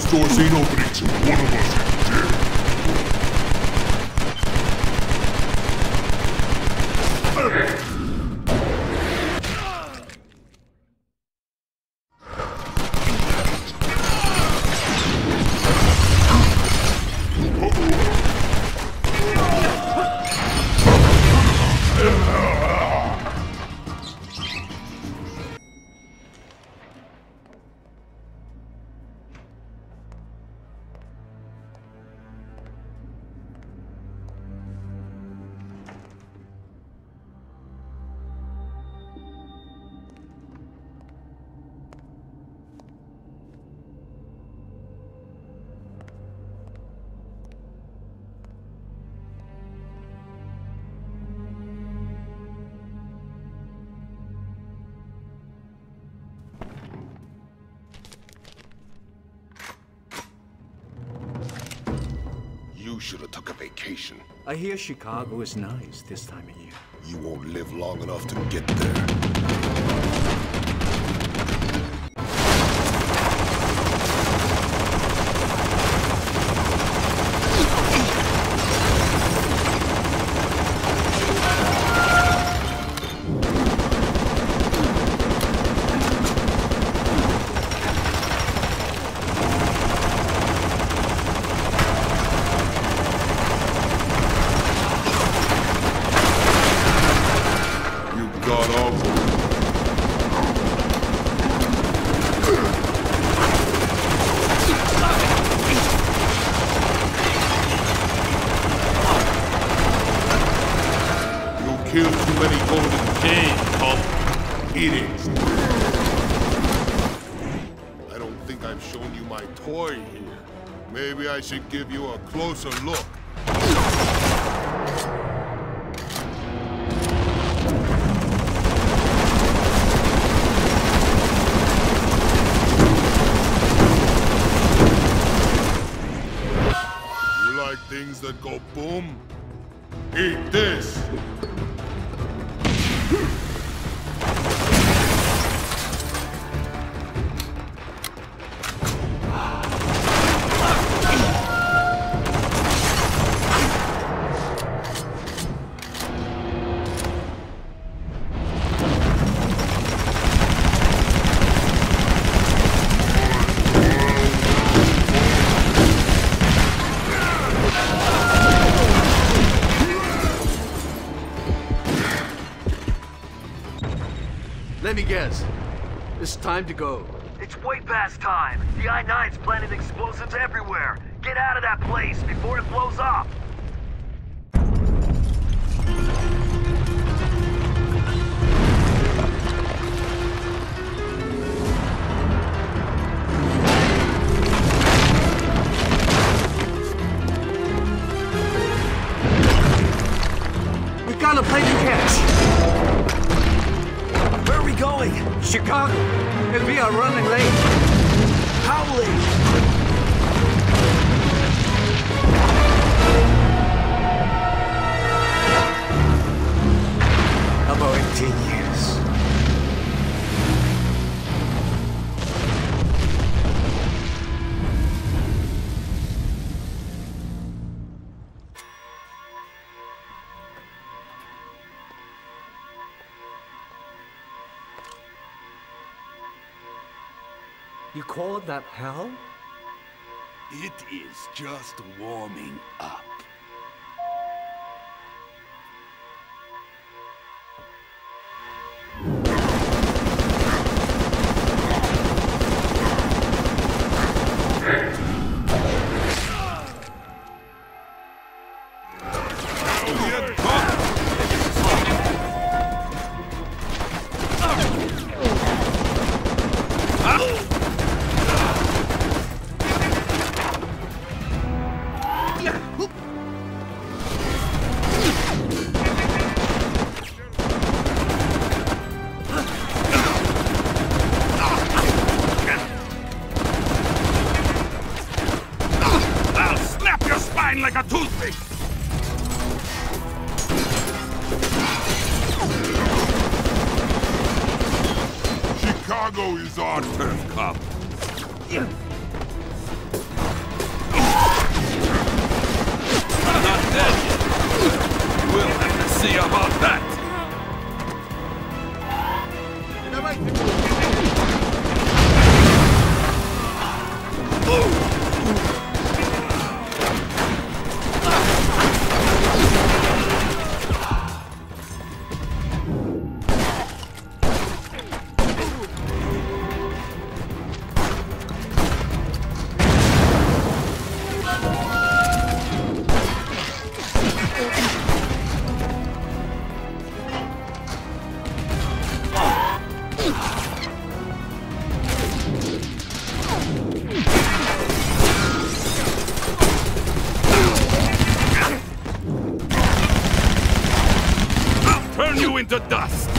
Those doors ain't opening till one of us is dead. You should have took a vacation. I hear Chicago is nice this time of year. You won't live long enough to get there. I should give you a closer look. You like things that go boom? Eat this! Guess. It's time to go. It's way past time. The I-9's planted explosives everywhere. Get out of that place before it blows up. Chicago, and we are running late. How late? About 18 years. You call that hell? It is just warming up. Chicago is our turn, cop. see about that. The dust.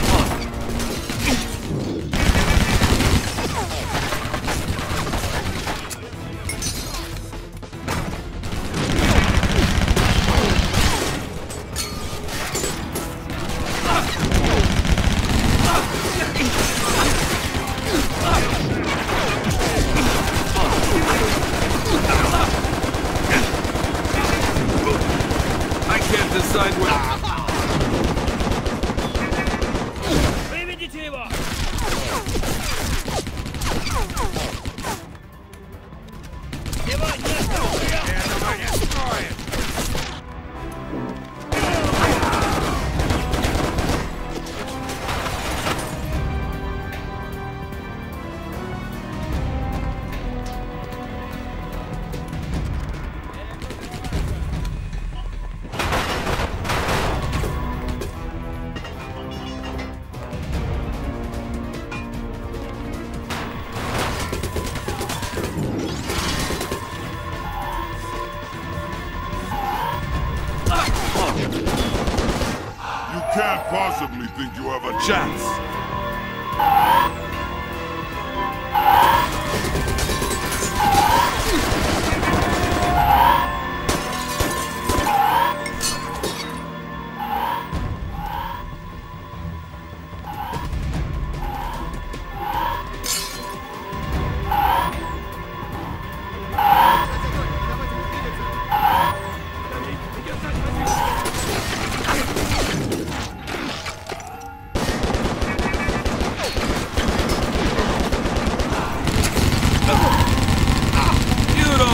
I can't decide where. Possibly think you have a chance. You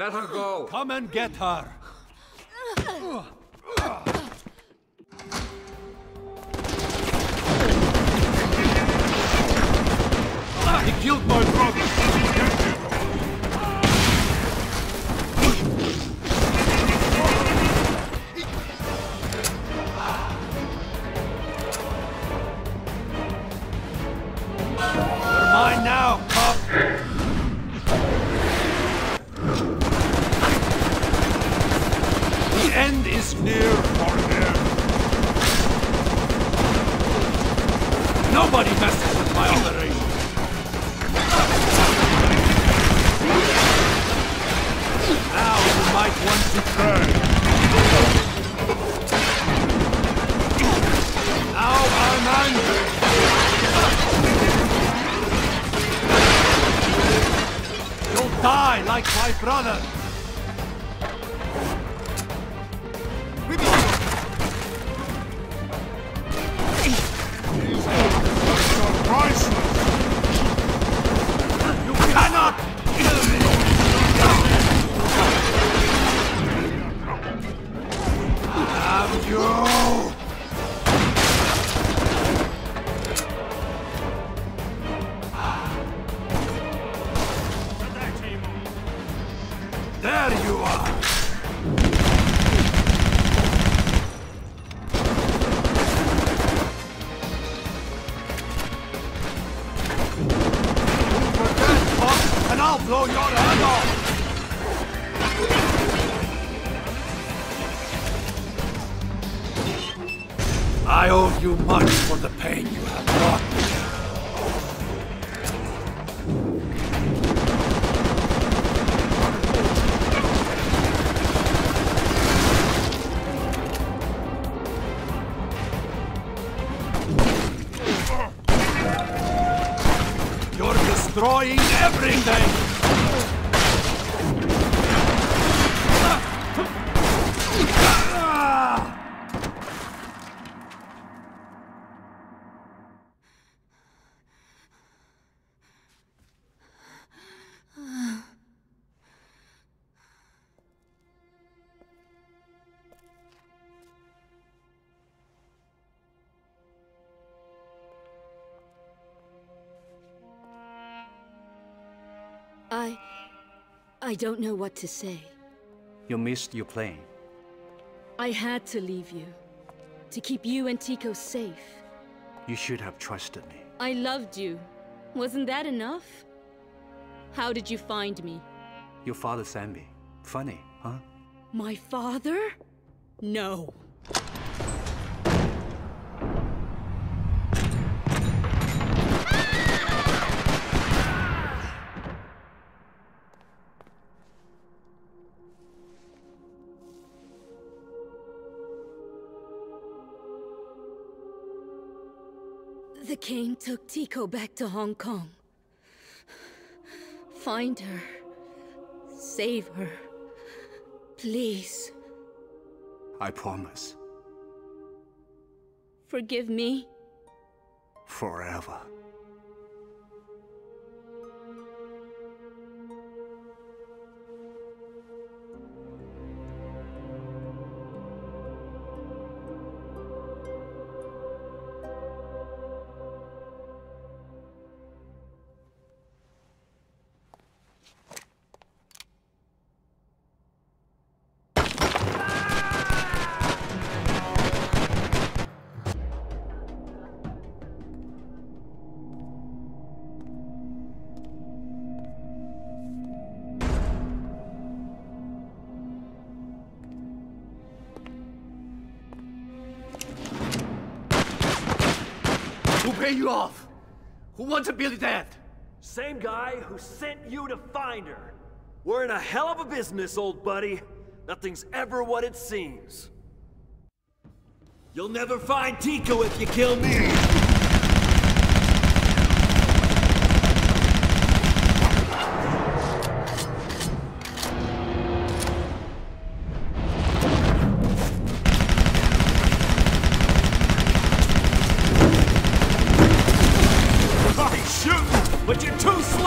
Let her go! Come and get her! He killed my brother! Nobody messes with my operation. Now you might want to turn. Now I'm angry. You'll die like my brother. I owe you much for the pain you have brought me. You're destroying everything! I don't know what to say. You missed your plane. I had to leave you. To keep you and Tico safe. You should have trusted me. I loved you. Wasn't that enough? How did you find me? Your father sent me. Funny, huh? My father? No. The king took Tico back to Hong Kong. Find her. Save her. Please. I promise. Forgive me? Forever. Pay you off! Who wants a Billy Dad? Same guy who sent you to find her. We're in a hell of a business, old buddy. Nothing's ever what it seems. You'll never find Tico if you kill me! But you're too slow!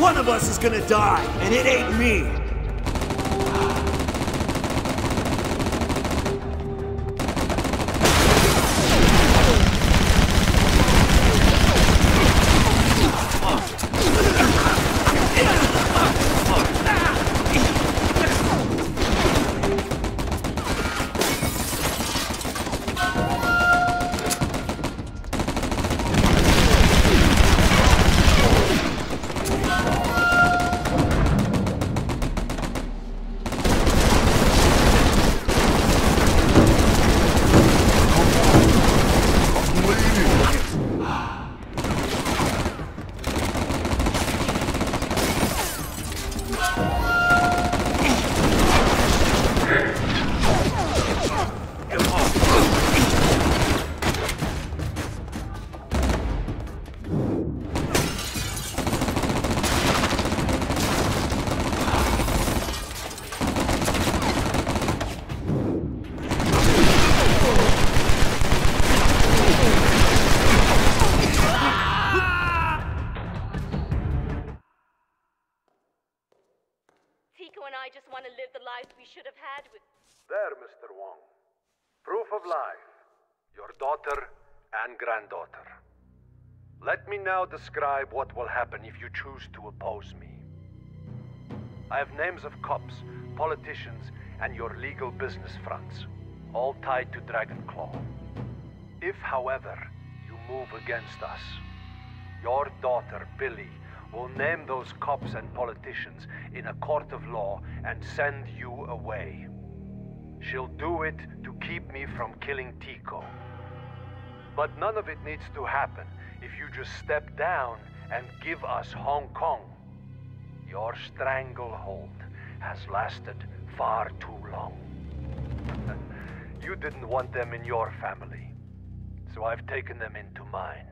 One of us is gonna die, and it ain't me. Tico and I just want to live the lives we should have had with... There, Mr. Wong. Proof of life. Your daughter and granddaughter. Let me now describe what will happen if you choose to oppose me. I have names of cops, politicians, and your legal business fronts, all tied to Dragon Claw. If, however, you move against us, your daughter, Billy, we'll name those cops and politicians in a court of law and send you away. She'll do it to keep me from killing Tico. But none of it needs to happen if you just step down and give us Hong Kong. Your stranglehold has lasted far too long. You didn't want them in your family, so I've taken them into mine.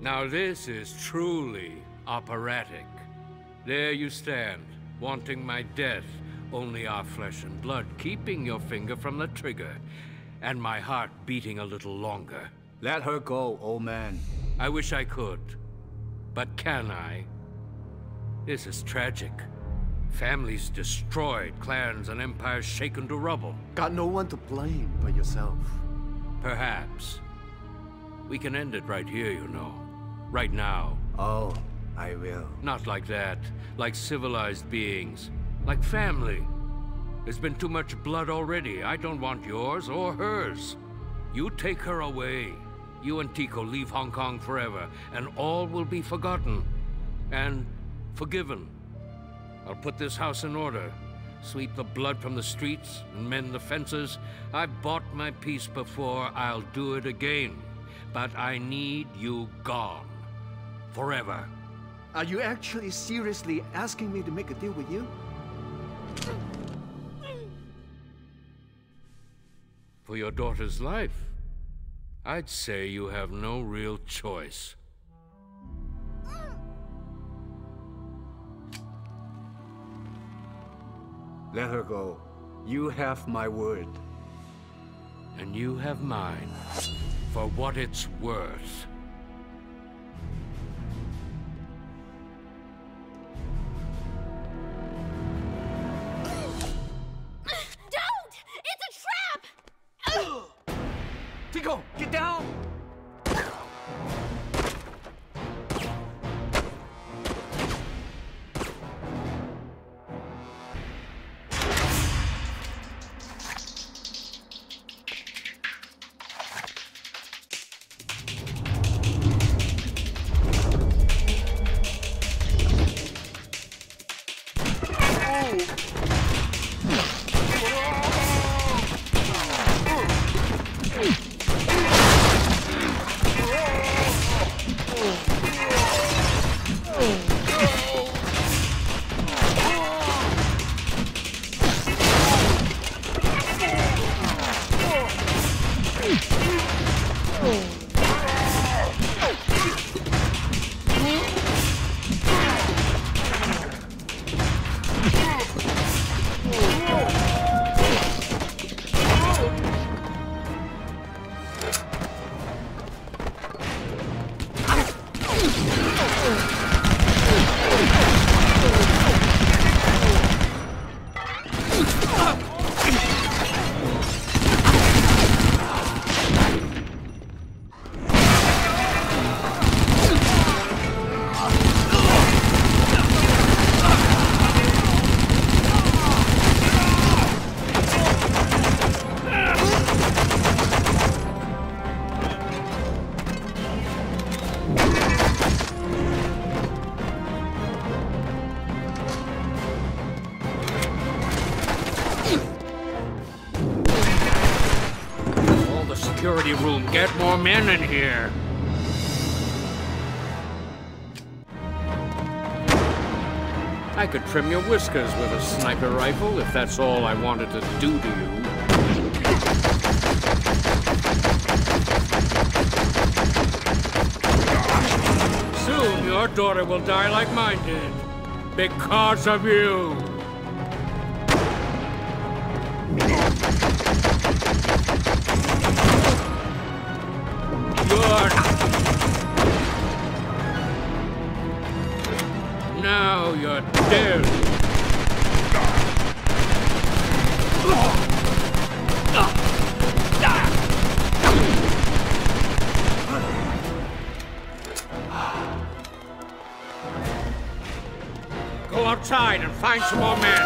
Now this is truly operatic. There you stand, wanting my death, Only our flesh and blood keeping your finger from the trigger, and my heart beating a little longer. Let her go, old man. I wish I could, but can I? This is tragic. Families destroyed, clans and empires shaken to rubble. Got no one to blame but yourself. Perhaps. We can end it right here, you know. Right now. Oh, I will. Not like that. Like civilized beings. Like family. There's been too much blood already. I don't want yours or hers. You take her away. You and Tico leave Hong Kong forever, and all will be forgotten. And forgiven. I'll put this house in order, sweep the blood from the streets, and mend the fences. I've bought my peace before, I'll do it again. But I need you gone. Forever. Are you actually seriously asking me to make a deal with you? For your daughter's life, I'd say you have no real choice. Let her go. You have my word. And you have mine. For what it's worth. Don't! It's a trap! Tico, get down! Room. Get more men in here. I could trim your whiskers with a sniper rifle if that's all I wanted to do to you. Soon your daughter will die like mine did. Because of you. Now you're dead. Go outside and find some more men.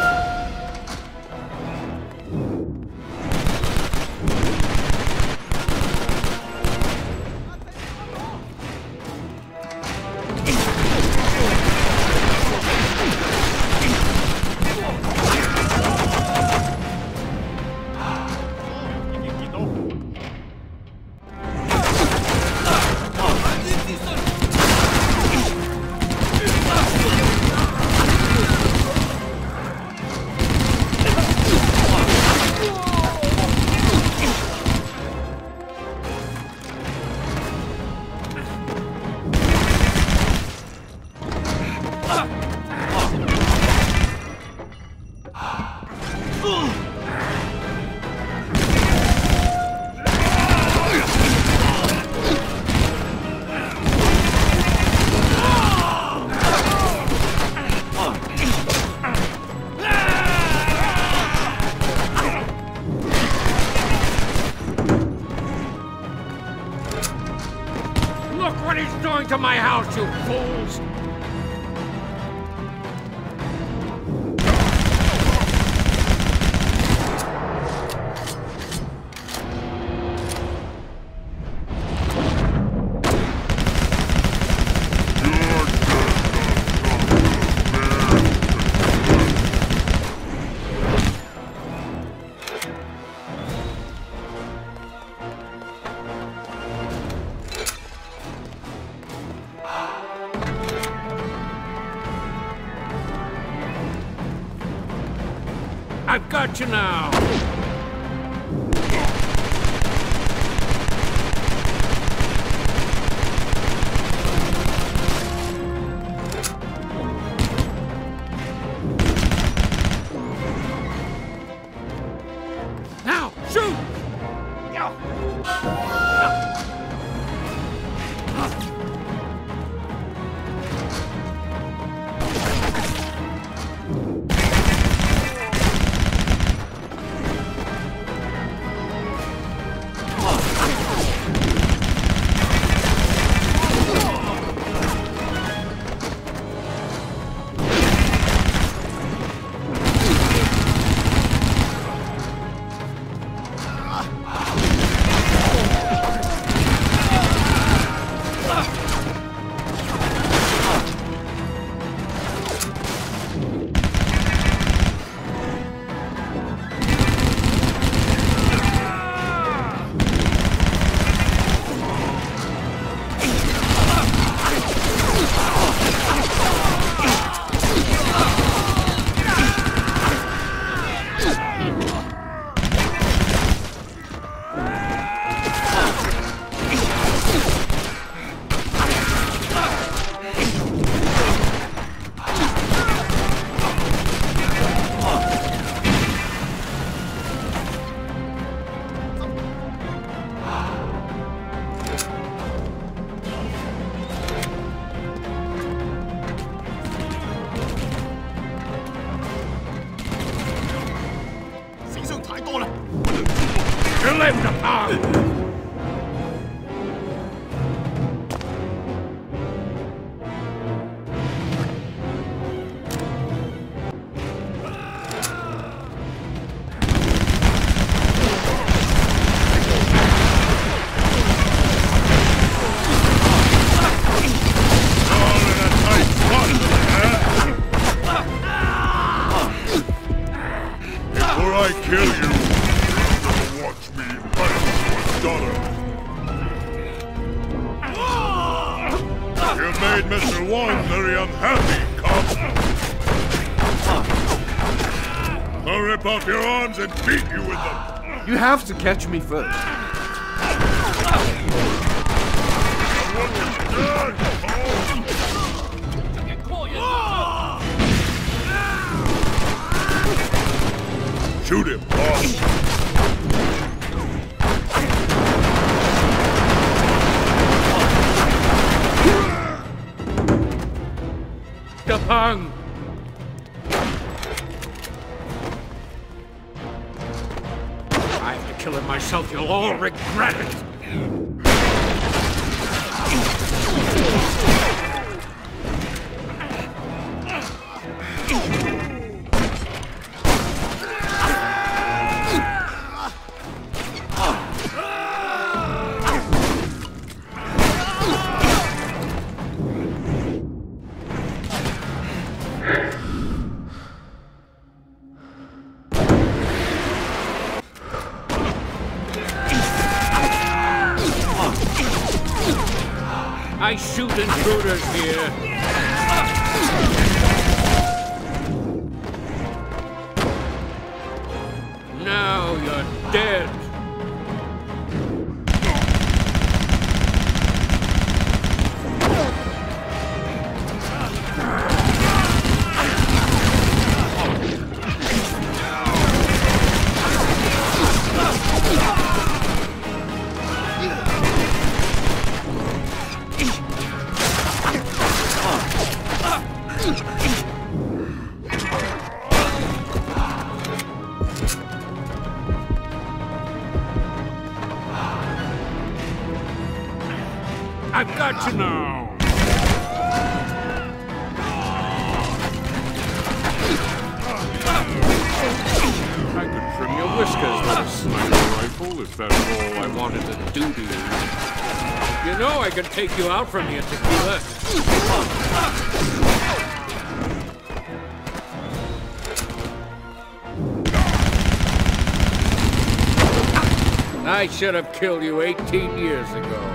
I've got you now! Now, shoot! You're left the power! Up your arms and beat you with them! You have to catch me first. Shoot him, boss! Da Pang! Killing myself, you'll all regret it! I shoot intruders here. Now you're dead. I've got you now! I could trim your whiskers with a sniper rifle if that's all I wanted to do to you. You know I can take you out from here, Tequila. I should have killed you 18 years ago.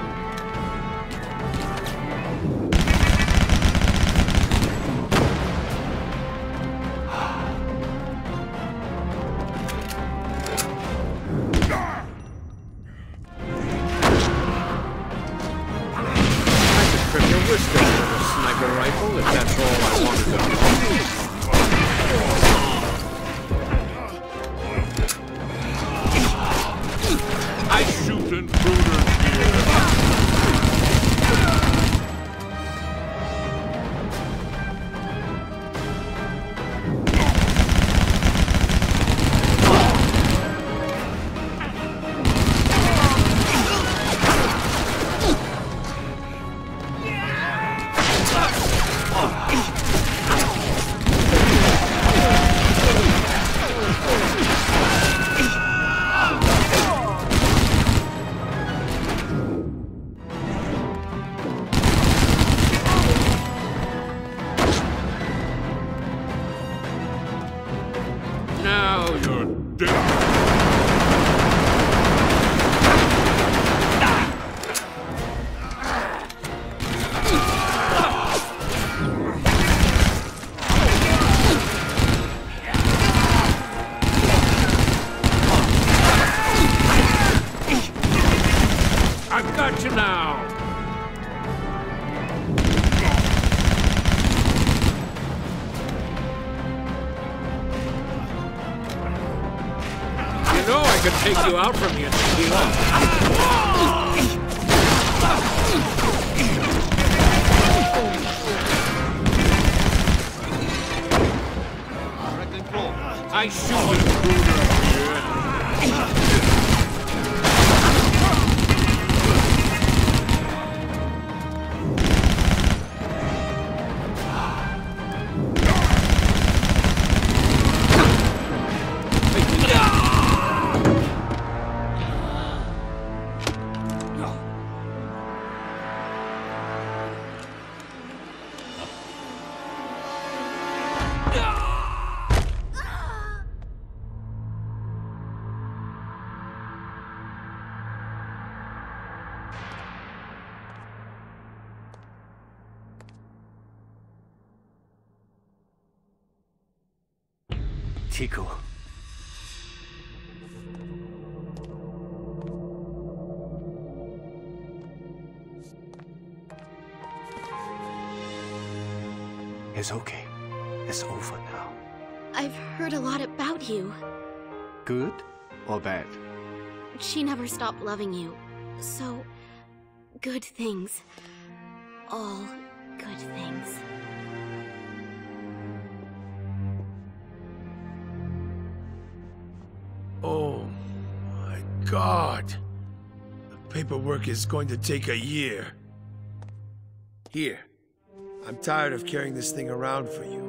Take you out from here, Tequila. I shoot you. Tico. It's okay. It's over now. I've heard a lot about you. Good or bad? She never stopped loving you. So, good things. All good things. Oh, my God. The paperwork is going to take a year. Here. I'm tired of carrying this thing around for you.